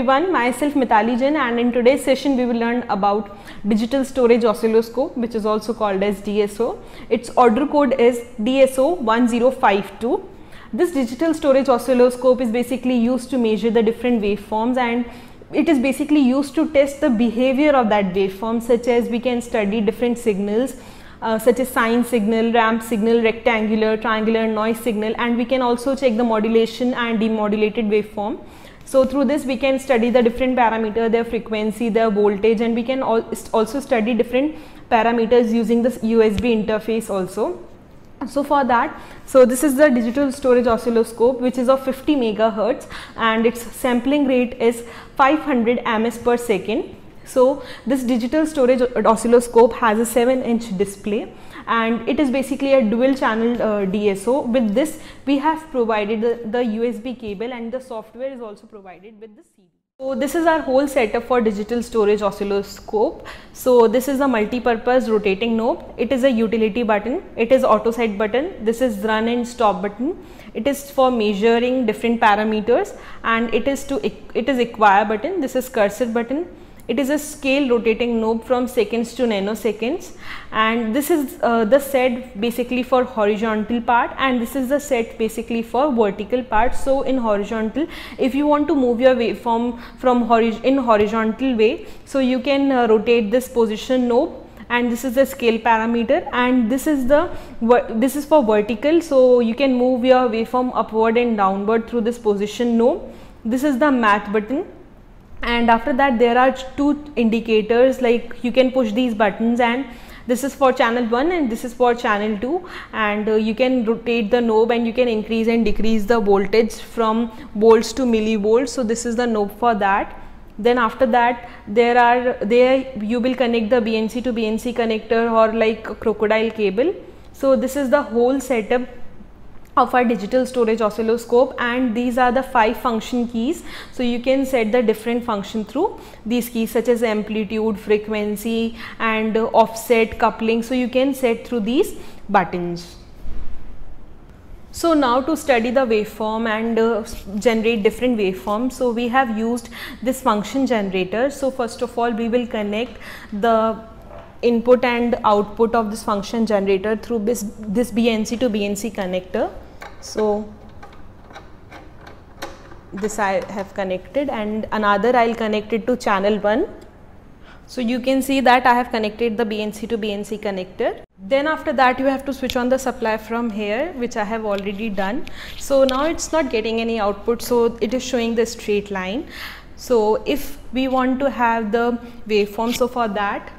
everyone, myself Mithali Jan, and in today's session we will learn about digital storage oscilloscope, which is also called as DSO. Its order code is DSO1052. This digital storage oscilloscope is basically used to measure the different waveforms, and it is basically used to test the behavior of that waveform, such as we can study different signals such as sine signal, ramp signal, rectangular, triangular, noise signal, and we can also check the modulation and demodulated waveform. So through this we can study the different parameters, their frequency, their voltage, and we can also study different parameters using this USB interface also. So for that, so this is the digital storage oscilloscope, which is of 50 megahertz and its sampling rate is 500 ms per second. So this digital storage oscilloscope has a 7-inch display, and it is basically a dual channel DSO. With this we have provided the USB cable, and the software is also provided with the CD. So this is our whole setup for digital storage oscilloscope. So this is a multi-purpose rotating knob. It is a utility button. It is auto set button. This is run and stop button. It is for measuring different parameters, and it is acquire button. This is cursor button. It is a scale rotating knob from seconds to nanoseconds, and this is the set basically for horizontal part, and this is the set basically for vertical part. So in horizontal, if you want to move your waveform in horizontal way, so you can rotate this position knob, and this is the scale parameter, and this is for vertical, so you can move your waveform upward and downward through this position knob. This is the math button. And after that there are two indicators, like you can push these buttons, and this is for channel 1 and this is for channel 2, and you can rotate the knob and you can increase and decrease the voltage from volts to millivolts. So this is the knob for that. Then after that there you will connect the BNC to BNC connector or like a crocodile cable. So this is the whole setup of our digital storage oscilloscope, and these are the 5 function keys. So you can set the different function through these keys, such as amplitude, frequency, and offset, coupling. So you can set through these buttons. So now to study the waveform and generate different waveforms, so we have used this function generator. So first of all we will connect the input and output of this function generator through this BNC to BNC connector. So this I have connected, and another I will connect it to channel 1. So you can see that I have connected the BNC to BNC connector. Then after that you have to switch on the supply from here, which I have already done. So now it's not getting any output, so it is showing the straight line. So if we want to have the waveform, so for that,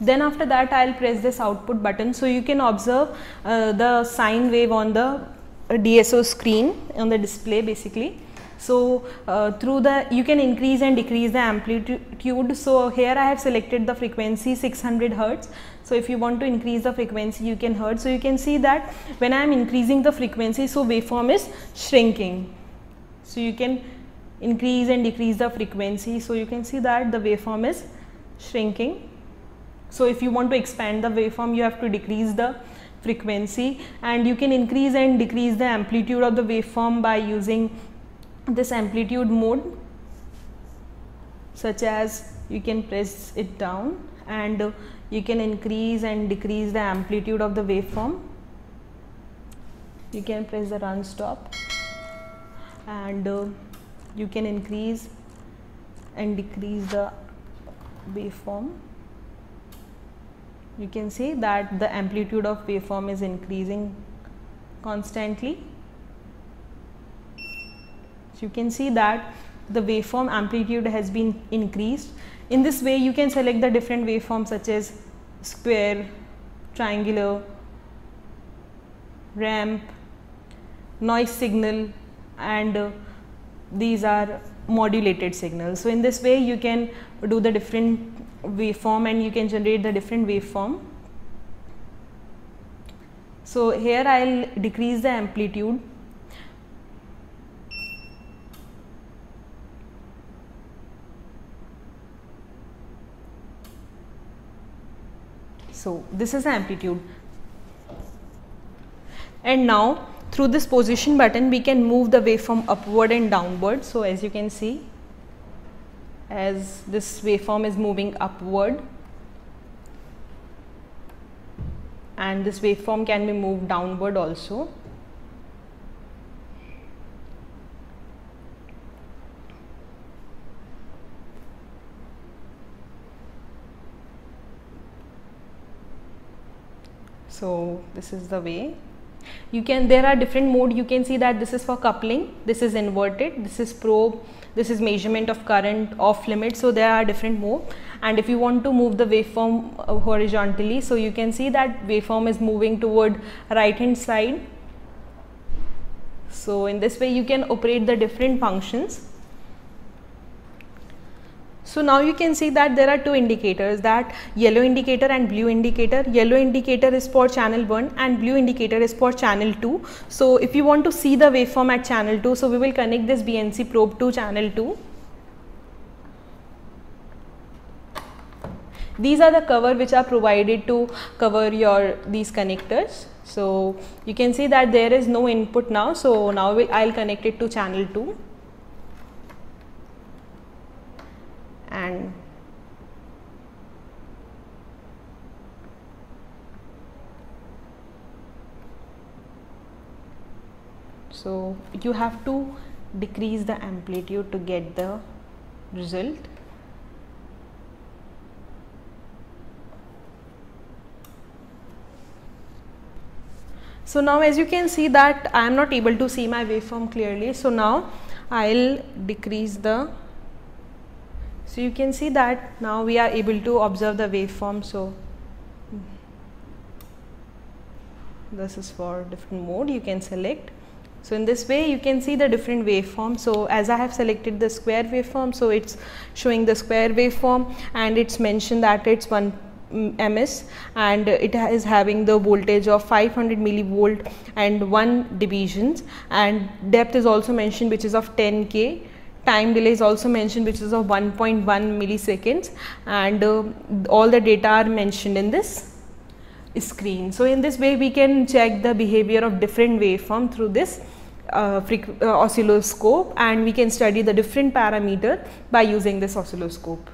then after that I will press this output button. So you can observe the sine wave on the DSO screen on the display basically. So you can increase and decrease the amplitude. So here I have selected the frequency 600 Hz. So if you want to increase the frequency you can hear. So you can see that when I am increasing the frequency, so waveform is shrinking. So you can increase and decrease the frequency. So you can see that the waveform is shrinking. So if you want to expand the waveform, you have to decrease the frequency, and you can increase and decrease the amplitude of the waveform by using this amplitude mode, such as you can press it down, and you can increase and decrease the amplitude of the waveform. You can press the run stop, and you can increase and decrease the waveform. You can see that the amplitude of waveform is increasing constantly. So you can see that the waveform amplitude has been increased. In this way you can select the different waveforms, such as square, triangular, ramp, noise signal, and these are modulated signals. So in this way you can do the different waveform and you can generate the different waveform. So here I will decrease the amplitude. So this is amplitude, and now through this position button we can move the waveform upward and downward. So as you can see, as this waveform is moving upward, and this waveform can be moved downward also. So this is the way. You can, there are different modes. You can see that this is for coupling, this is inverted, this is probe, this is measurement of current, off limit. So there are different modes. And if you want to move the waveform horizontally, so you can see that waveform is moving toward right hand side. So in this way you can operate the different functions. So now you can see that there are two indicators, that yellow indicator and blue indicator. Yellow indicator is for channel 1 and blue indicator is for channel 2. So if you want to see the waveform at channel 2, so we will connect this BNC probe to channel 2. These are the cover which are provided to cover your these connectors. So you can see that there is no input now. So now I'll connect it to channel 2. And so you have to decrease the amplitude to get the result. So now as you can see that I am not able to see my waveform clearly, so now I'll decrease the. So you can see that now we are able to observe the waveform. So this is for different mode, you can select. So in this way you can see the different waveforms. So as I have selected the square waveform, so it's showing the square waveform and it's mentioned that it's 1 ms and it is having the voltage of 500 millivolt and 1 divisions, and depth is also mentioned which is of 10K. Time delay is also mentioned which is of 1.1 milliseconds, and all the data are mentioned in this screen. So in this way we can check the behavior of different waveform through this oscilloscope, and we can study the different parameter by using this oscilloscope.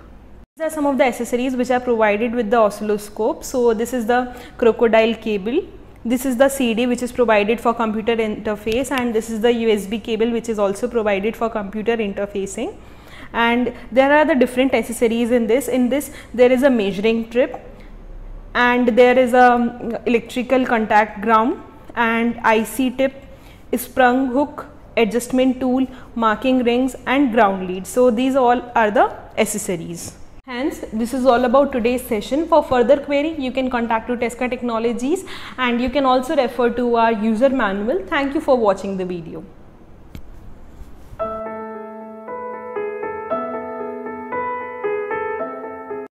These are some of the accessories which are provided with the oscilloscope. So this is the crocodile cable. This is the CD which is provided for computer interface, and this is the USB cable which is also provided for computer interfacing. And there are the different accessories in this. In this there is a measuring strip, and there is a electrical contact ground, and IC tip, sprung hook, adjustment tool, marking rings and ground leads. So these all are the accessories. Hence, this is all about today's session. For further query, you can contact to Tesca Technologies, and you can also refer to our user manual. Thank you for watching the video.